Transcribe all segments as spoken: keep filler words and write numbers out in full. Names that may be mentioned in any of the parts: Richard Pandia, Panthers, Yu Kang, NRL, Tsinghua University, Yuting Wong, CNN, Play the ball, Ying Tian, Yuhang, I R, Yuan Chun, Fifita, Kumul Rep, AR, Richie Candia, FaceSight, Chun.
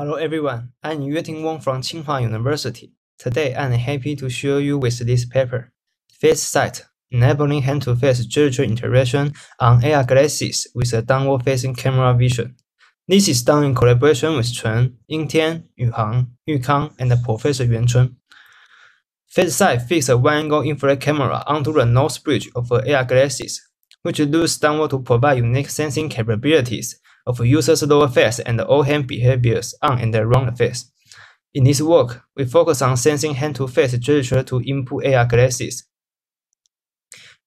Hello everyone, I'm Yuting Wong from Tsinghua University. Today I'm happy to show you with this paper, FaceSight, enabling hand-to-face gesture interaction on A R glasses with a downward-facing camera vision. This is done in collaboration with Chun, Ying Tian, Yuhang, Yu Kang, and Professor Yuan Chun. FaceSight fixes a wide-angle infrared camera onto the nose bridge of A R glasses, which looks downward to provide unique sensing capabilities of users' lower face and all hand behaviors on and around the face. In this work, we focus on sensing hand-to-face gesture to input A R glasses.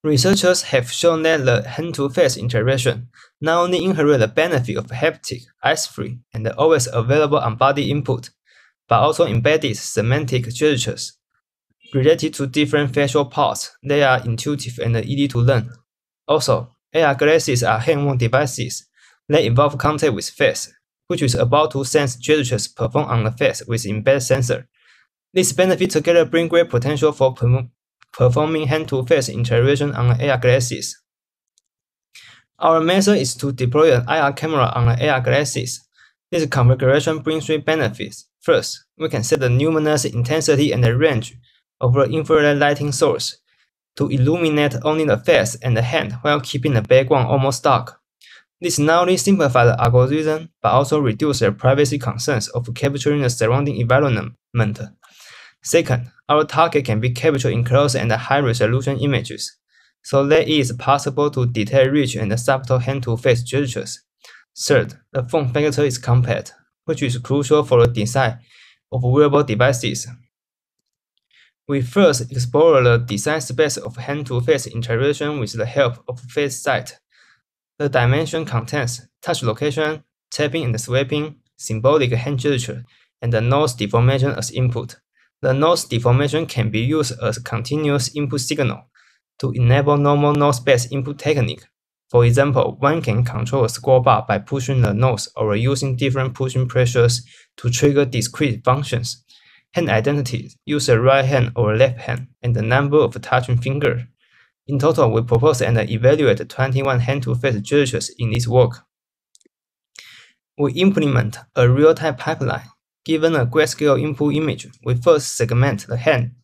Researchers have shown that the hand-to-face interaction not only inherits the benefit of haptic, eyes-free, and always available on-body input, but also embodies semantic gestures related to different facial parts that are intuitive and easy to learn. Also, A R glasses are hand-worn devices that involve contact with face, which is about to sense gestures performed on the face with embedded sensor. These benefits together bring great potential for performing hand-to-face interaction on the A R glasses. Our method is to deploy an I R camera on the A R glasses. This configuration brings three benefits. First, we can set the luminous intensity and the range of the infrared lighting source to illuminate only the face and the hand while keeping the background almost dark. This not only simplifies the algorithm, but also reduces the privacy concerns of capturing the surrounding environment. Second, our target can be captured in close and high-resolution images, so that it is possible to detect rich and subtle hand-to-face gestures. Third, the form factor is compact, which is crucial for the design of wearable devices. We first explore the design space of hand-to-face interaction with the help of FaceSight. The dimension contains touch location, tapping and swiping, symbolic hand gesture, and the nose deformation as input. The nose deformation can be used as a continuous input signal to enable normal nose-based input technique. For example, one can control a scroll bar by pushing the nose or using different pushing pressures to trigger discrete functions. Hand identity uses the right hand or left hand and the number of touching fingers. In total, we propose and evaluate twenty-one hand-to-face gestures in this work. We implement a real-time pipeline. Given a grayscale input image, we first segment the hand,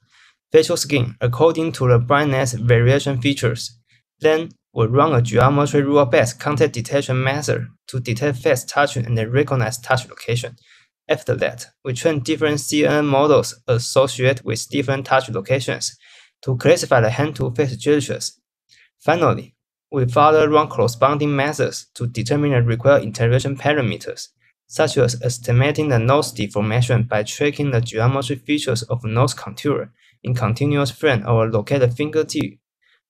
facial skin according to the brightness variation features. Then, we run a geometry rule-based contact detection method to detect face touch and recognize touch location. After that, we train different C N N models associated with different touch locations to classify the hand-to-face gestures. Finally, we further run corresponding methods to determine the required interaction parameters, such as estimating the nose deformation by tracking the geometry features of nose contour in continuous frame or locate the fingertip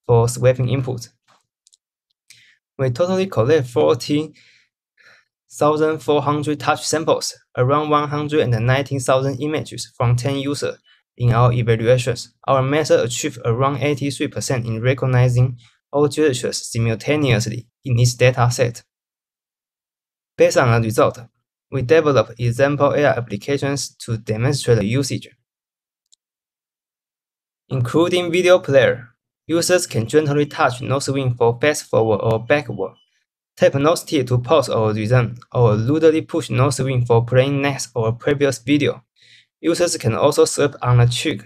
for swiping input. We totally collect forty thousand four hundred touch samples, around one hundred nineteen thousand images from ten users. In our evaluations, our method achieved around eighty-three percent in recognizing all gestures simultaneously in this data set. Based on the result, we developed example A R applications to demonstrate the usage. Including video player, users can gently touch nose ring for fast-forward or backward, tap nose tick to pause or resume, or rudely push nose ring for playing next or previous video. Users can also swipe on the cheek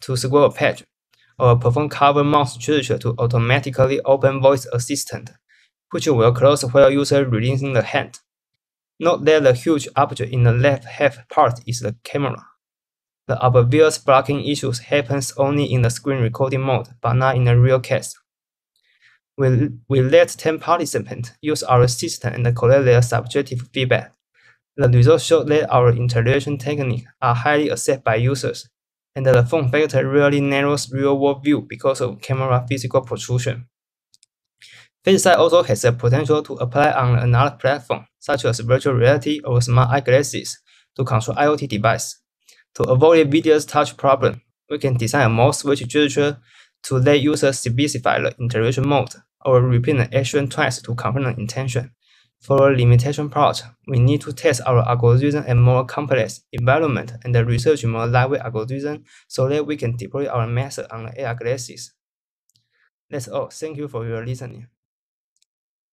to scroll a page, or perform cover mouse gesture to automatically open voice assistant, which will close while user releasing the hand. Note that the huge object in the left half part is the camera. The obvious blocking issues happens only in the screen recording mode, but not in the real case. We, we let ten participants use our system and collect their subjective feedback. The results show that our interaction techniques are highly accepted by users, and that the form factor really narrows real-world view because of camera physical protrusion. FaceSight also has the potential to apply on another platform, such as virtual reality or smart eyeglasses, to control IoT device. To avoid video's touch problem, we can design a more switch gesture to let users specify the interaction mode, or repeat an action twice to confirm the intention. For the limitation part, we need to test our algorithm in more complex environment and research more lightweight algorithm so that we can deploy our method on the A R glasses. That's all. Thank you for your listening.